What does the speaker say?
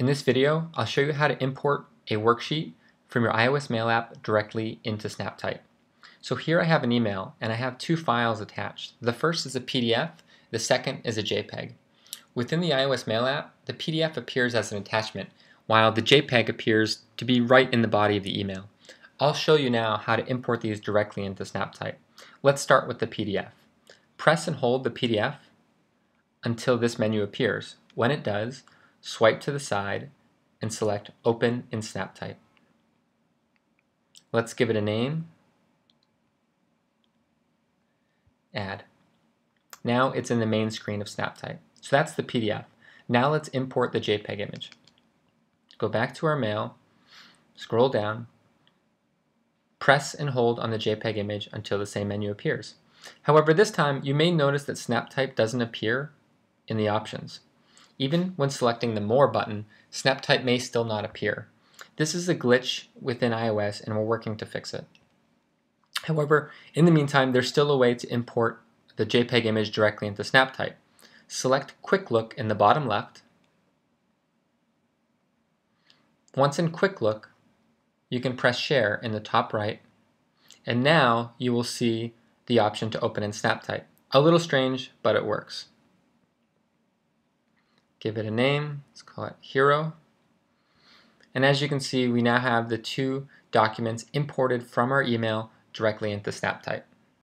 In this video, I'll show you how to import a worksheet from your iOS Mail app directly into SnapType. So here I have an email and I have two files attached. The first is a PDF, the second is a JPEG. Within the iOS Mail app, the PDF appears as an attachment, while the JPEG appears to be right in the body of the email. I'll show you now how to import these directly into SnapType. Let's start with the PDF. Press and hold the PDF until this menu appears. When it does, swipe to the side and select Open in SnapType. Let's give it a name. Add. Now it's in the main screen of SnapType. So that's the PDF. Now let's import the JPEG image. Go back to our mail, scroll down, press and hold on the JPEG image until the same menu appears. However, this time you may notice that SnapType doesn't appear in the options. Even when selecting the More button, SnapType may still not appear. This is a glitch within iOS and we're working to fix it. However, in the meantime, there's still a way to import the JPEG image directly into SnapType. Select Quick Look in the bottom left. Once in Quick Look, you can press Share in the top right, and now you will see the option to open in SnapType. A little strange, but it works. Give it a name, let's call it Hero. And as you can see, we now have the two documents imported from our email directly into SnapType.